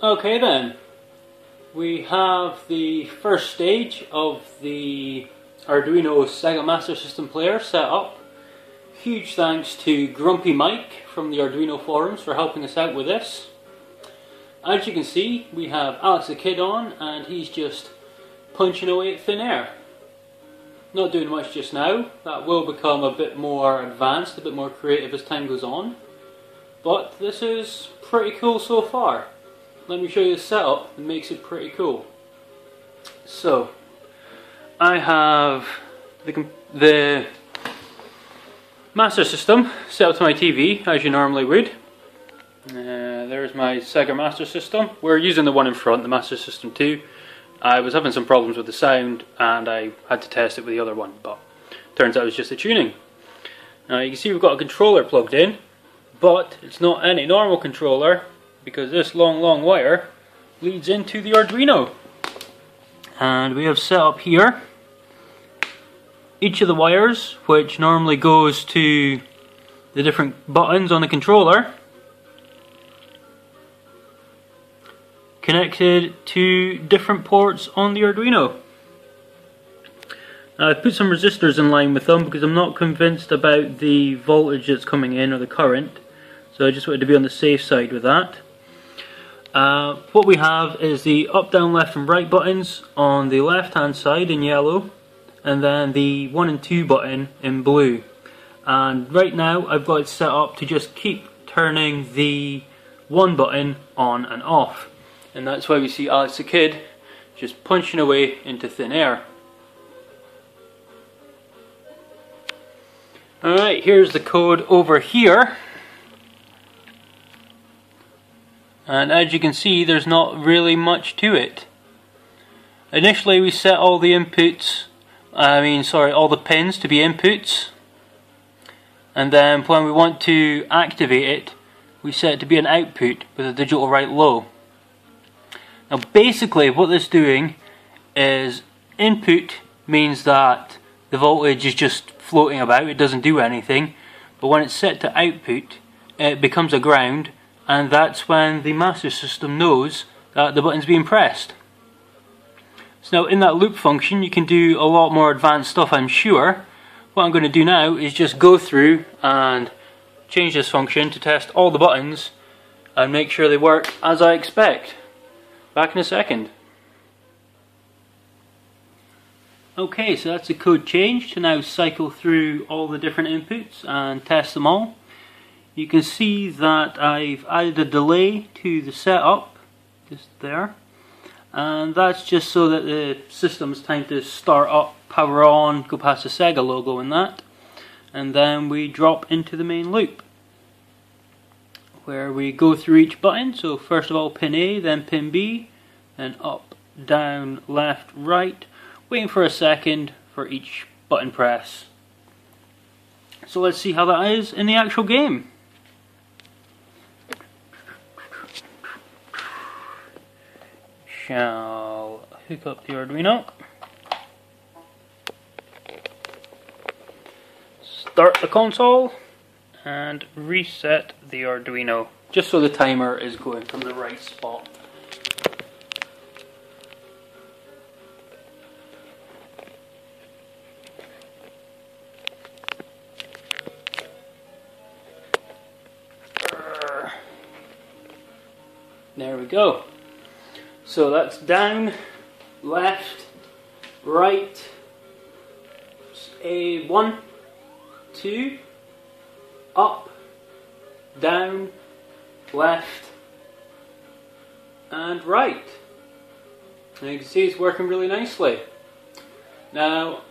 Okay then, we have the first stage of the Arduino Sega Master System player set up. Huge thanks to Grumpy Mike from the Arduino forums for helping us out with this. As you can see, we have Alex the Kid on and he's just punching away at thin air. Not doing much just now. That will become a bit more advanced, a bit more creative as time goes on. But this is pretty cool so far. Let me show you the setup that makes it pretty cool. So, I have the Master System set up to my TV, as you normally would. There's my Sega Master System. We're using the one in front, the Master System 2. I was having some problems with the sound, and I had to test it with the other one, but turns out it was just the tuning. Now you can see we've got a controller plugged in, but it's not any normal controller, because this long wire leads into the Arduino. And we have set up here each of the wires which normally goes to the different buttons on the controller, connected to different ports on the Arduino. Now I've put some resistors in line with them because I'm not convinced about the voltage that's coming in or the current, so I just wanted to be on the safe side with that. What we have is the up, down, left and right buttons on the left hand side in yellow, and then the 1 and 2 button in blue. And right now I've got it set up to just keep turning the 1 button on and off. And that's why we see Alex the Kid just punching away into thin air. Alright, here's the code over here. And as you can see, there's not really much to it. Initially we set all the inputs, all the pins to be inputs. And then when we want to activate it, we set it to be an output with a digital write low. Now basically what this is doing is input means that the voltage is just floating about, it doesn't do anything. But when it's set to output, it becomes a ground. And that's when the master system knows that the button's being pressed. So now in that loop function you can do a lot more advanced stuff, I'm sure. What I'm going to do now is just go through and change this function to test all the buttons and make sure they work as I expect. Back in a second. Okay, so that's the code change to now cycle through all the different inputs and test them all. You can see that I've added a delay to the setup, just there, and that's just so that the system's time to start up, power on, go past the Sega logo and that, and then we drop into the main loop, where we go through each button. So first of all pin A, then pin B, then up, down, left, right, waiting for a second for each button press. So let's see how that is in the actual game. Shall hook up the Arduino. Start the console and reset the Arduino just so the timer is going from the right spot. There we go. So that's down, left, right, a 1, 2, up, down, left, and right. And you can see it's working really nicely. Now,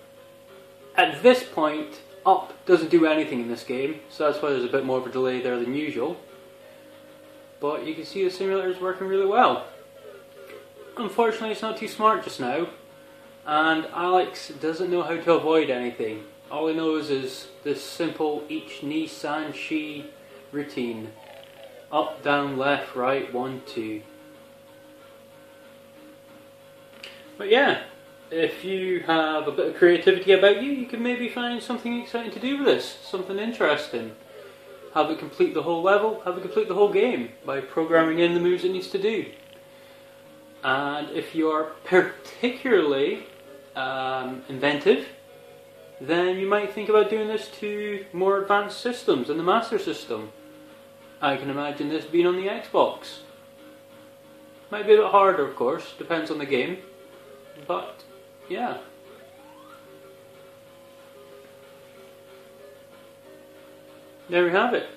at this point, up doesn't do anything in this game, so that's why there's a bit more of a delay there than usual. But you can see the simulator is working really well. Unfortunately it's not too smart just now, and Alex doesn't know how to avoid anything. All he knows is this simple each ni san shi routine. Up, down, left, right, 1, 2. But yeah, if you have a bit of creativity about you, you can maybe find something exciting to do with this, something interesting. Have it complete the whole level, have it complete the whole game by programming in the moves it needs to do. And if you are particularly inventive, then you might think about doing this to more advanced systems than the Master System. I can imagine this being on the Xbox. Might be a bit harder, of course, depends on the game, but yeah. There we have it.